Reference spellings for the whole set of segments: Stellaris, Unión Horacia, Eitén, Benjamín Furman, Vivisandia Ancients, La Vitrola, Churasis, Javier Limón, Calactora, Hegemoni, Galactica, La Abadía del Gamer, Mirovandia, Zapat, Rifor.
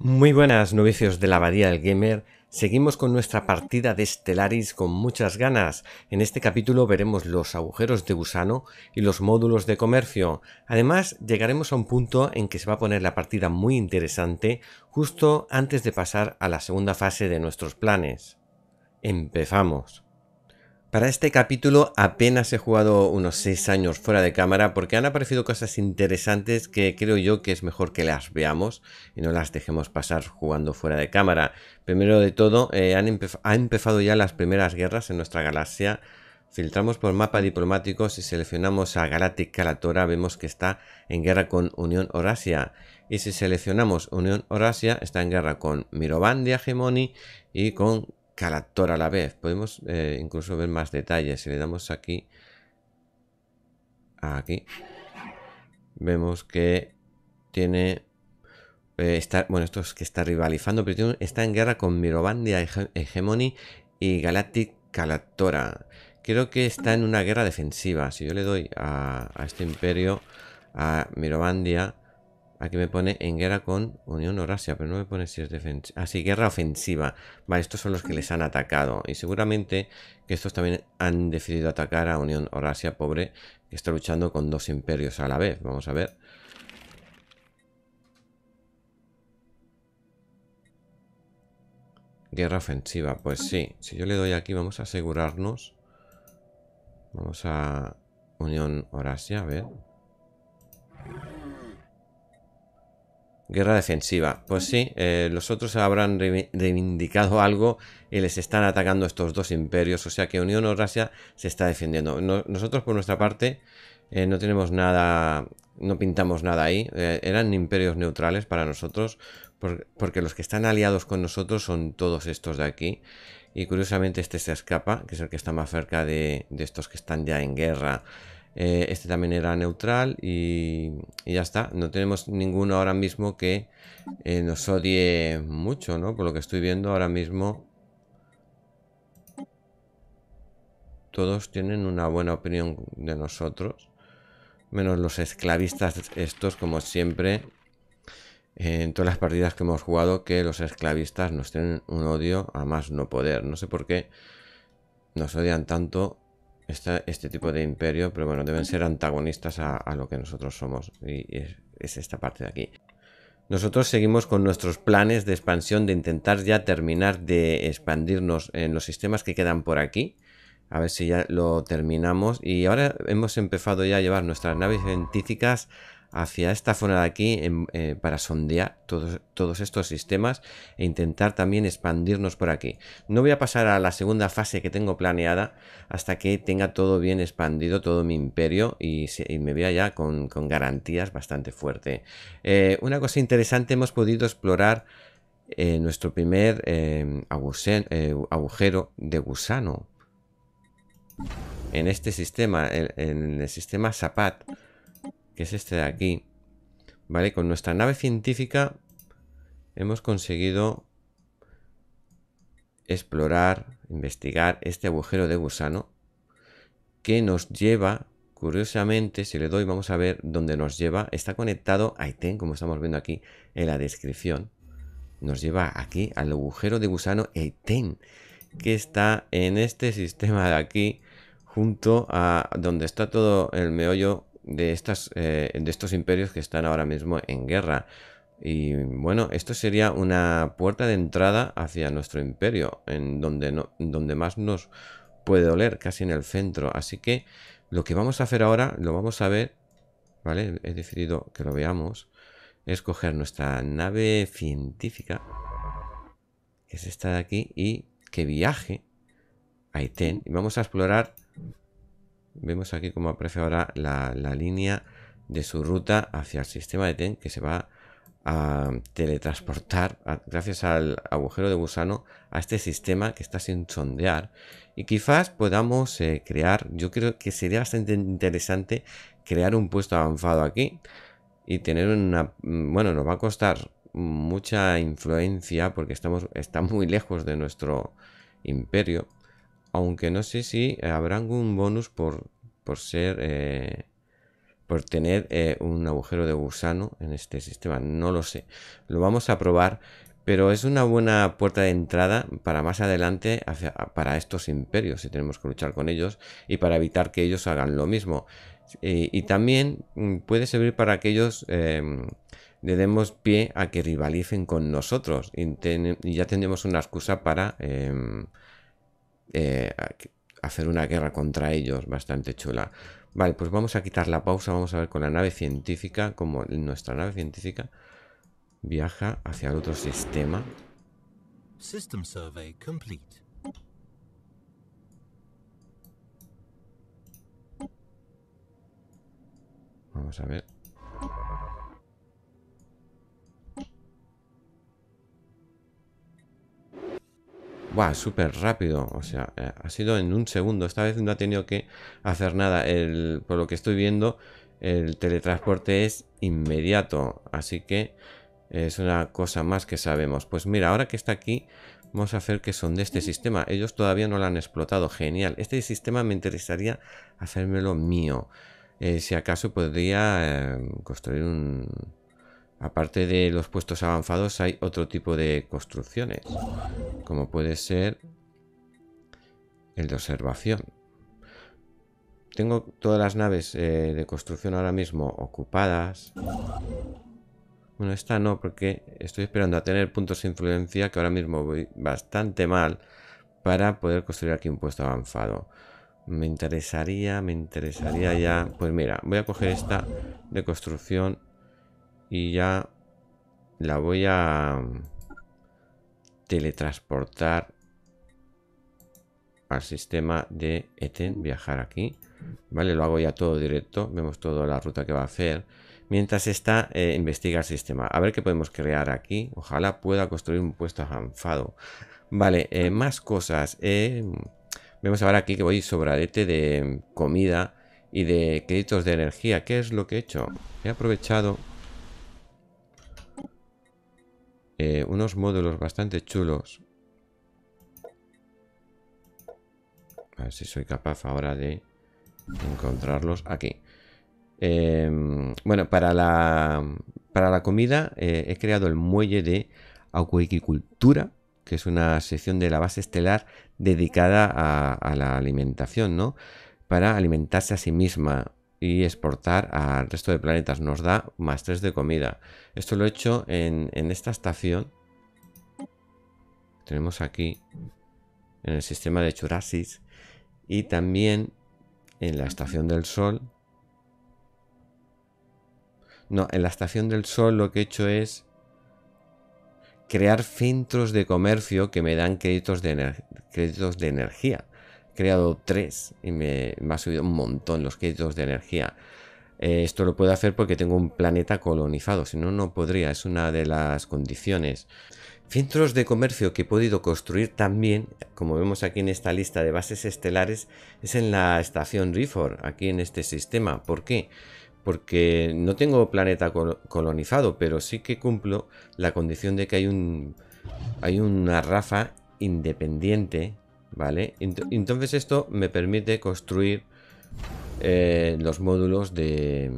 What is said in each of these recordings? Muy buenas, novicios de la Abadía del Gamer. Seguimos con nuestra partida de Stellaris con muchas ganas. En este capítulo veremos los agujeros de gusano y los módulos de comercio. Además, llegaremos a un punto en que se va a poner la partida muy interesante justo antes de pasar a la segunda fase de nuestros planes. Empezamos. Para este capítulo apenas he jugado unos 6 años fuera de cámara porque han aparecido cosas interesantes que creo yo que es mejor que las veamos y no las dejemos pasar jugando fuera de cámara. Primero de todo, han empezado ya las primeras guerras en nuestra galaxia. Filtramos por mapa diplomático, si seleccionamos a Galactica, Calactora, vemos que está en guerra con Unión Horacia. Y si seleccionamos Unión Horacia, está en guerra con Mirovandia, Hegemoni y con Calactora a la vez. Podemos incluso ver más detalles. Si le damos aquí, vemos que tiene esto es que está rivalizando, pero está en guerra con Mirovandia, Hegemoni y Galactic Calactora. Creo que está en una guerra defensiva. Si yo le doy a este imperio, a Mirovandia, aquí me pone en guerra con Unión Horacia, pero no me pone si es defensiva. Así, guerra ofensiva. Vale, estos son los que les han atacado. Y seguramente que estos también han decidido atacar a Unión Horacia, pobre, que está luchando con dos imperios a la vez. Vamos a ver. Guerra ofensiva, pues sí. Si yo le doy aquí, vamos a asegurarnos. Vamos a Unión Horacia, a ver. Guerra defensiva. Pues sí, los otros habrán reivindicado algo y les están atacando estos dos imperios. O sea que Unión Horacia se está defendiendo. Nosotros por nuestra parte no tenemos nada, no pintamos nada ahí. Eran imperios neutrales para nosotros porque los que están aliados con nosotros son todos estos de aquí. Y curiosamente este se escapa, que es el que está más cerca de estos que están ya en guerra. Este también era neutral y ya está. No tenemos ninguno ahora mismo que nos odie mucho, ¿no? Por lo que estoy viendo ahora mismo, todos tienen una buena opinión de nosotros. Menos los esclavistas estos, como siempre, en todas las partidas que hemos jugado, que los esclavistas nos tienen un odio a más no poder. No sé por qué nos odian tanto este tipo de imperio, pero bueno, deben ser antagonistas a lo que nosotros somos, y es esta parte de aquí. Nosotros seguimos con nuestros planes de expansión, de intentar ya terminar de expandirnos en los sistemas que quedan por aquí, a ver si ya lo terminamos. Y ahora hemos empezado ya a llevar nuestras naves científicas hacia esta zona de aquí para sondear todos estos sistemas e intentar también expandirnos por aquí. No voy a pasar a la segunda fase que tengo planeada hasta que tenga todo bien expandido, todo mi imperio, y me vea ya con garantías bastante fuerte. Una cosa interesante, hemos podido explorar nuestro primer agujero de gusano en este sistema, en el sistema Zapat, que es este de aquí, ¿vale? Con nuestra nave científica hemos conseguido explorar, investigar este agujero de gusano que nos lleva, curiosamente, si le doy, vamos a ver dónde nos lleva. Está conectado a Eitén, como estamos viendo aquí en la descripción. Nos lleva aquí al agujero de gusano Eitén, que está en este sistema de aquí, junto a donde está todo el meollo de estos imperios que están ahora mismo en guerra. Y bueno, esto sería una puerta de entrada hacia nuestro imperio, en donde más nos puede doler, casi en el centro. Así que lo que vamos a hacer ahora, lo vamos a ver, ¿vale? He decidido que lo veamos. Es coger nuestra nave científica, que es esta de aquí, y que viaje a Eitén. Y vamos a explorar. Vemos aquí cómo aparece ahora la línea de su ruta hacia el sistema de Eitén, que se va a teletransportar gracias al agujero de gusano a este sistema que está sin sondear. Y quizás podamos crear, yo creo que sería bastante interesante crear un puesto avanzado aquí y tener una... Bueno, nos va a costar mucha influencia porque está muy lejos de nuestro imperio. Aunque no sé si habrá algún bonus por ser por tener un agujero de gusano en este sistema. No lo sé, lo vamos a probar, pero es una buena puerta de entrada para más adelante para estos imperios, si tenemos que luchar con ellos y para evitar que ellos hagan lo mismo. Y también puede servir para que ellos le demos pie a que rivalicen con nosotros y ya tendremos una excusa para hacer una guerra contra ellos bastante chula. Vale, pues vamos a quitar la pausa, vamos a ver con la nave científica, como nuestra nave científica viaja hacia el otro sistema. System survey complete. Vamos a ver. ¡Wow! Súper rápido, o sea, ha sido en un segundo. Esta vez no ha tenido que hacer nada. Por lo que estoy viendo, el teletransporte es inmediato, así que es una cosa más que sabemos. Pues mira, ahora que está aquí, vamos a hacer que son de este sistema. Ellos todavía no lo han explotado. Genial. Este sistema me interesaría hacérmelo mío. Si acaso podría construir un... Aparte de los puestos avanzados, hay otro tipo de construcciones, como puede ser el de observación. Tengo todas las naves de construcción ahora mismo ocupadas. Bueno, esta no, porque estoy esperando a tener puntos de influencia, que ahora mismo voy bastante mal, para poder construir aquí un puesto avanzado. Me interesaría ya... Pues mira, voy a coger esta de construcción y ya la voy a teletransportar al sistema de Eitén, viajar aquí. Vale, lo hago ya todo directo, vemos toda la ruta que va a hacer. Mientras está, investiga el sistema. A ver qué podemos crear aquí. Ojalá pueda construir un puesto avanzado. Vale, más cosas. Vemos ahora aquí que voy sobradete de comida y de créditos de energía. ¿Qué es lo que he hecho? He aprovechado unos módulos bastante chulos. A ver si soy capaz ahora de encontrarlos aquí. Bueno, para la comida he creado el muelle de acuicultura, que es una sección de la base estelar dedicada a la alimentación, ¿no? Para alimentarse a sí misma y exportar al resto de planetas. Nos da más 3 de comida. Esto lo he hecho en esta estación. Tenemos aquí en el sistema de Churasis y también en la estación del Sol. No, en la estación del Sol lo que he hecho es crear centros de comercio que me dan créditos de energía. He creado 3 y me ha subido un montón los créditos de energía. Esto lo puedo hacer porque tengo un planeta colonizado, si no, no podría. Es una de las condiciones. Centros de comercio que he podido construir también, como vemos aquí en esta lista de bases estelares, es en la estación Rifor, aquí en este sistema. ¿Por qué? Porque no tengo planeta colonizado, pero sí que cumplo la condición de que hay una raza independiente, ¿vale? Entonces esto me permite construir los módulos de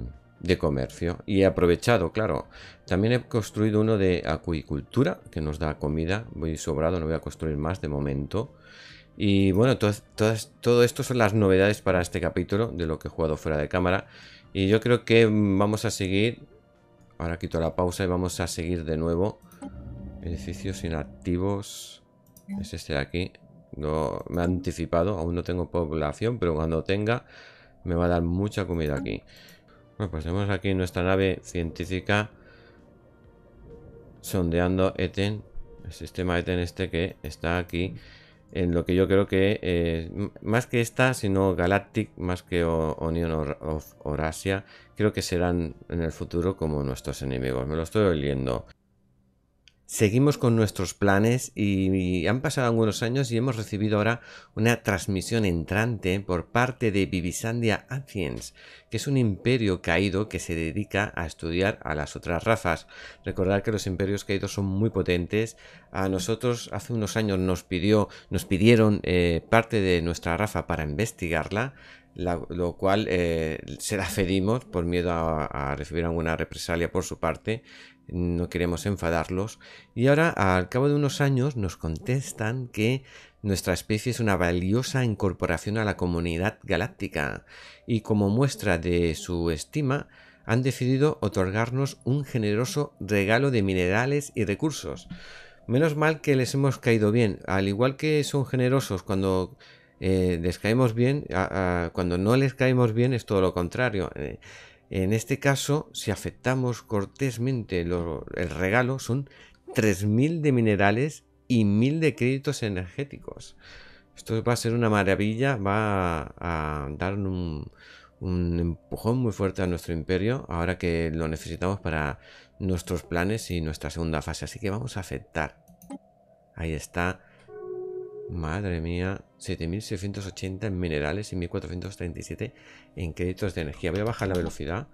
comercio. Y he aprovechado, claro. También he construido uno de acuicultura, que nos da comida. Voy sobrado, no voy a construir más de momento. Y bueno, todo esto son las novedades para este capítulo de lo que he jugado fuera de cámara. Y yo creo que vamos a seguir. Ahora quito la pausa y vamos a seguir de nuevo. Edificios inactivos. Es este de aquí. No, me ha anticipado. Aún no tengo población, pero cuando tenga me va a dar mucha comida aquí. Bueno, pues tenemos aquí nuestra nave científica sondeando Eitén. El sistema Eitén este que está aquí. En lo que yo creo que, más que esta, sino Galactic, más que Unión Horacia, creo que serán en el futuro como nuestros enemigos. Me lo estoy oliendo. Seguimos con nuestros planes y han pasado algunos años y hemos recibido ahora una transmisión entrante por parte de Vivisandia Ancients, que es un imperio caído que se dedica a estudiar a las otras razas. Recordad que los imperios caídos son muy potentes. A nosotros hace unos años nos pidieron parte de nuestra raza para investigarla. lo cual se la cedimos por miedo a recibir alguna represalia por su parte. No queremos enfadarlos. Y ahora, al cabo de unos años, nos contestan que nuestra especie es una valiosa incorporación a la comunidad galáctica, y como muestra de su estima han decidido otorgarnos un generoso regalo de minerales y recursos. Menos mal que les hemos caído bien. Al igual que son generosos cuando les caemos bien, cuando no les caemos bien es todo lo contrario. En este caso, si aceptamos cortésmente el regalo, son 3000 de minerales y 1000 de créditos energéticos. Esto va a ser una maravilla, va a dar un empujón muy fuerte a nuestro imperio, ahora que lo necesitamos para nuestros planes y nuestra segunda fase. Así que vamos a aceptar. Ahí está. Madre mía, 7.680 en minerales y 1.437 en créditos de energía. Voy a bajar la velocidad.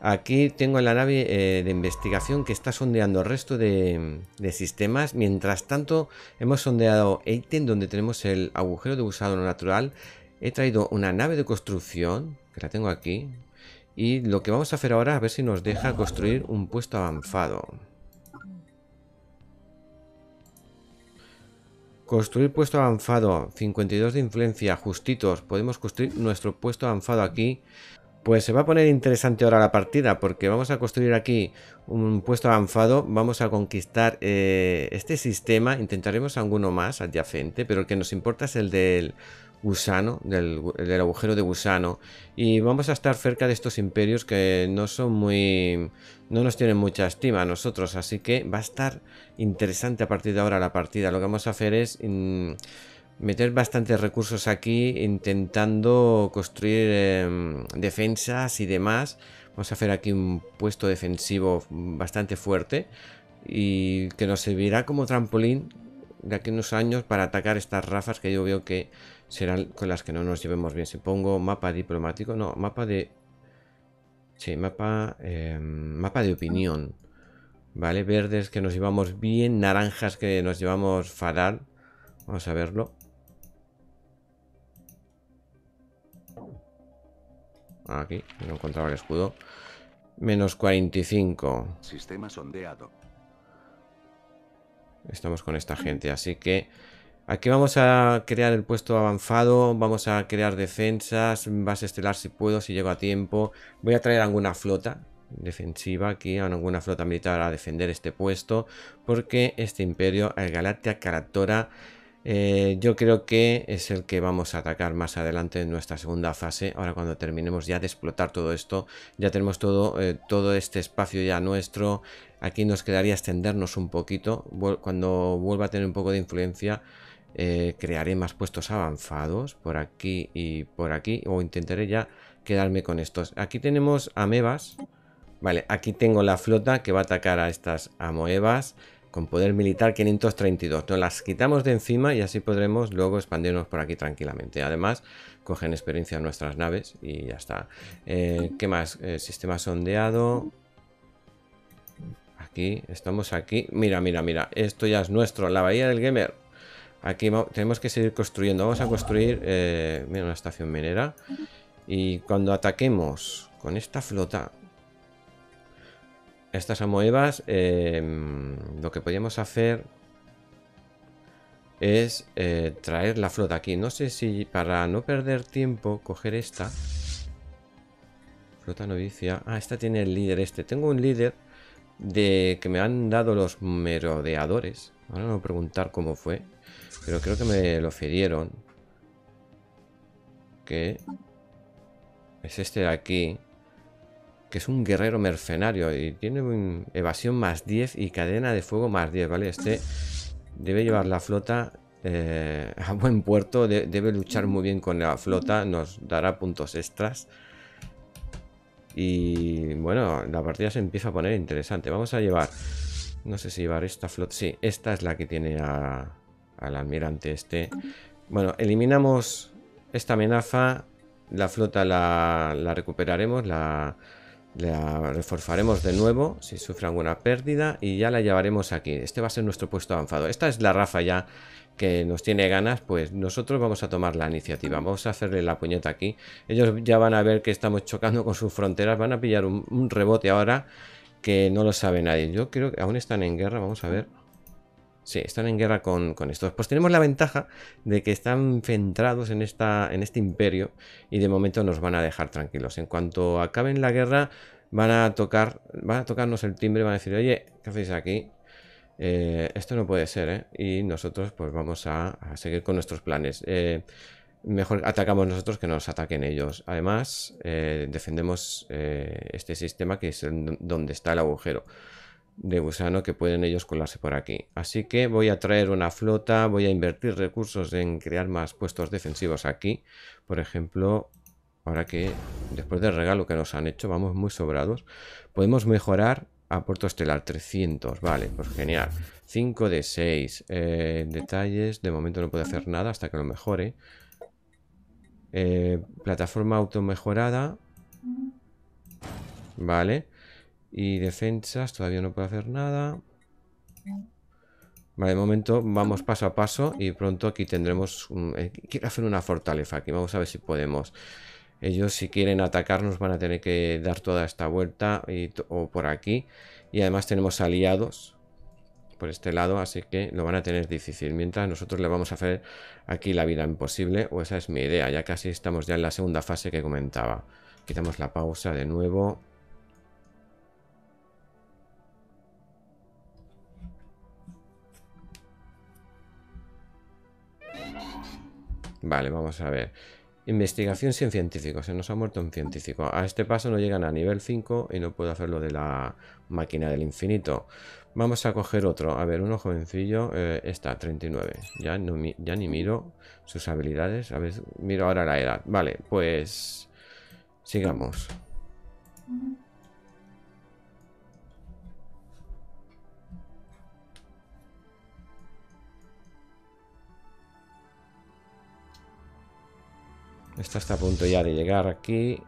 Aquí tengo la nave de investigación que está sondeando el resto de sistemas. Mientras tanto, hemos sondeado Eitén, donde tenemos el agujero de gusano natural. He traído una nave de construcción, que la tengo aquí. Y lo que vamos a hacer ahora, a ver si nos deja construir un puesto avanzado. Construir puesto avanzado, 52 de influencia, justitos. Podemos construir nuestro puesto avanzado aquí. Pues se va a poner interesante ahora la partida, porque vamos a construir aquí un puesto avanzado. Vamos a conquistar este sistema. Intentaremos alguno más adyacente, pero el que nos importa es el del gusano, del agujero de gusano. Y vamos a estar cerca de estos imperios que no nos tienen mucha estima a nosotros, así que va a estar interesante a partir de ahora la partida. Lo que vamos a hacer es meter bastantes recursos aquí, intentando construir defensas y demás. Vamos a hacer aquí un puesto defensivo bastante fuerte y que nos servirá como trampolín de aquí a unos años para atacar estas razas que yo veo que serán con las que no nos llevemos bien. Si pongo mapa diplomático, no, mapa de... Sí, mapa de opinión. Vale, verdes que nos llevamos bien, naranjas que nos llevamos fatal. Vamos a verlo. Aquí, no encontraba el escudo. Menos 45. Sistema sondeado. Estamos con esta gente, así que aquí vamos a crear el puesto avanzado, vamos a crear defensas, base estelar si puedo, si llego a tiempo. Voy a traer alguna flota defensiva aquí, alguna flota militar a defender este puesto, porque este imperio, el Galactica, Calactora, yo creo que es el que vamos a atacar más adelante en nuestra segunda fase. Ahora cuando terminemos ya de explotar todo esto, ya tenemos todo este espacio ya nuestro. Aquí nos quedaría extendernos un poquito. Cuando vuelva a tener un poco de influencia, crearé más puestos avanzados por aquí y por aquí, o intentaré ya quedarme con estos. Aquí tenemos amebas. Vale, aquí tengo la flota que va a atacar a estas amoebas con poder militar 532. Nos las quitamos de encima y así podremos luego expandirnos por aquí tranquilamente. Además, cogen experiencia nuestras naves y ya está. ¿Qué más? Sistema sondeado. Aquí, estamos aquí. Mira, mira, mira. Esto ya es nuestro, la Abadía del Gamer. Aquí tenemos que seguir construyendo. Vamos a construir una estación minera. Y cuando ataquemos con esta flota, estas amoebas, lo que podríamos hacer es traer la flota aquí. No sé si para no perder tiempo, coger esta flota novicia. Ah, esta tiene el líder este. Tengo un líder que me han dado los merodeadores. Ahora me voy a preguntar cómo fue, pero creo que me lo cedieron, que es este de aquí, que es un guerrero mercenario y tiene evasión más 10 y cadena de fuego más 10, ¿vale? Este debe llevar la flota a buen puerto, debe luchar muy bien con la flota, nos dará puntos extras. Y bueno, la partida se empieza a poner interesante. Vamos a llevar, no sé si llevar esta flota, sí, esta es la que tiene al almirante este. Bueno, eliminamos esta amenaza. La flota la recuperaremos, La reforzaremos de nuevo si sufre alguna pérdida y ya la llevaremos aquí. Este va a ser nuestro puesto avanzado. Esta es la raza ya que nos tiene ganas, pues nosotros vamos a tomar la iniciativa. Vamos a hacerle la puñeta aquí. Ellos ya van a ver que estamos chocando con sus fronteras. Van a pillar un rebote ahora que no lo sabe nadie. Yo creo que aún están en guerra. Vamos a ver. Sí, están en guerra con estos. Pues tenemos la ventaja de que están centrados en este imperio y de momento nos van a dejar tranquilos. En cuanto acaben la guerra van a tocarnos el timbre, van a decir, oye, ¿qué hacéis aquí? Esto no puede ser, ¿eh? Y nosotros pues vamos a seguir con nuestros planes. Mejor atacamos nosotros que nos ataquen ellos. Además, defendemos este sistema que es donde está el agujero de gusano, que pueden ellos colarse por aquí. Así que voy a traer una flota, voy a invertir recursos en crear más puestos defensivos aquí. Por ejemplo, ahora que después del regalo que nos han hecho, vamos muy sobrados. Podemos mejorar a Puerto Estelar, 300, vale, pues genial. 5 de 6, detalles, de momento no puedo hacer nada hasta que lo mejore. Plataforma automejorada, vale. Y defensas, todavía no puedo hacer nada. Vale, de momento vamos paso a paso y pronto aquí tendremos... quiero hacer una fortaleza aquí, vamos a ver si podemos. Ellos si quieren atacarnos van a tener que dar toda esta vuelta o por aquí. Y además tenemos aliados por este lado, así que lo van a tener difícil. Mientras nosotros le vamos a hacer aquí la vida imposible, o esa es mi idea, ya casi estamos ya en la segunda fase que comentaba. Quitamos la pausa de nuevo. Vale, vamos a ver. Investigación sin científicos. Se nos ha muerto un científico. A este paso no llegan a nivel 5 y no puedo hacer lo de la máquina del infinito. Vamos a coger otro. A ver, uno jovencillo. Esta, 39. Ya ni miro sus habilidades. A ver, miro ahora la edad. Vale, pues sigamos. Esta está a punto ya de llegar aquí.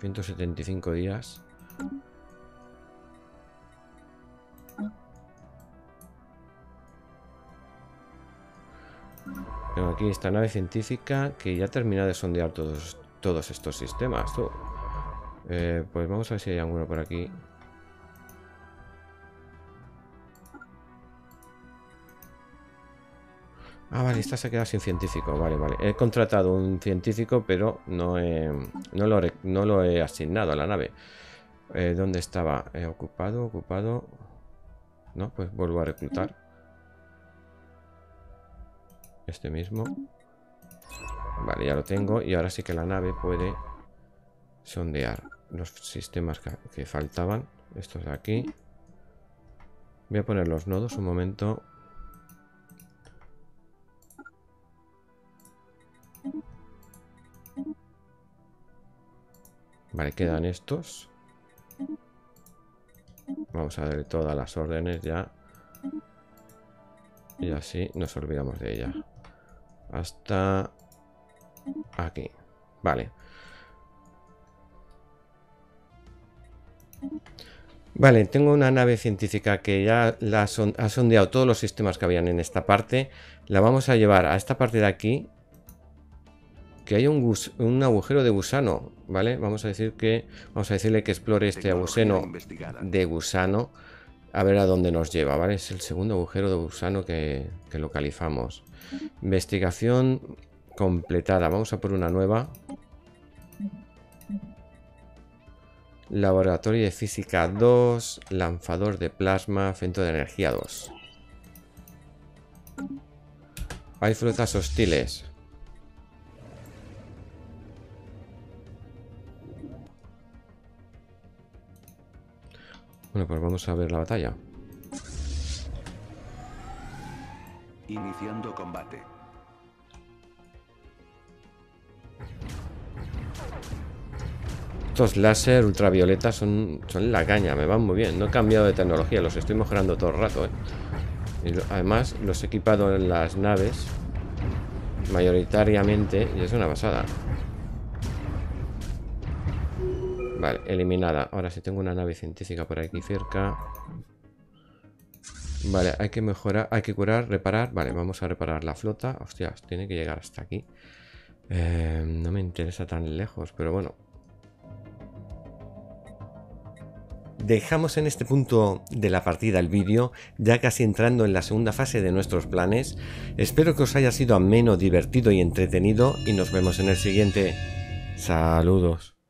175 días. Tengo aquí esta nave científica que ya termina de sondear todos estos sistemas. Pues vamos a ver si hay alguno por aquí. Ah, vale, esta se queda sin científico. Vale, vale. He contratado un científico, pero no lo he asignado a la nave. ¿Dónde estaba? Ocupado. No, pues vuelvo a reclutar. Este mismo. Vale, ya lo tengo. Y ahora sí que la nave puede sondear los sistemas que faltaban. Estos de aquí. Voy a poner los nodos un momento. Vale, quedan estos. Vamos a darle todas las órdenes ya. Y así nos olvidamos de ella. Hasta aquí. Vale. Vale, tengo una nave científica que ya ha sondeado todos los sistemas que habían en esta parte. La vamos a llevar a esta parte de aquí. Que hay un agujero de gusano, ¿vale? Vamos a decirle que explore este agujero de gusano, a ver a dónde nos lleva, ¿vale? Es el segundo agujero de gusano que localizamos. Investigación completada, vamos a por una nueva. Laboratorio de física 2, lanzador de plasma, centro de energía 2. Hay flotas hostiles. Bueno, pues vamos a ver la batalla. Iniciando combate. Estos láser ultravioletas son la caña, me van muy bien. No he cambiado de tecnología, los estoy mejorando todo el rato, ¿eh? Y además los he equipado en las naves mayoritariamente y es una pasada. Vale, eliminada. Ahora sí tengo una nave científica por aquí cerca. Vale, hay que mejorar, hay que curar, reparar. Vale, vamos a reparar la flota. Hostias, tiene que llegar hasta aquí. No me interesa tan lejos, pero bueno. Dejamos en este punto de la partida el vídeo, ya casi entrando en la segunda fase de nuestros planes. Espero que os haya sido ameno, divertido y entretenido, y nos vemos en el siguiente. Saludos.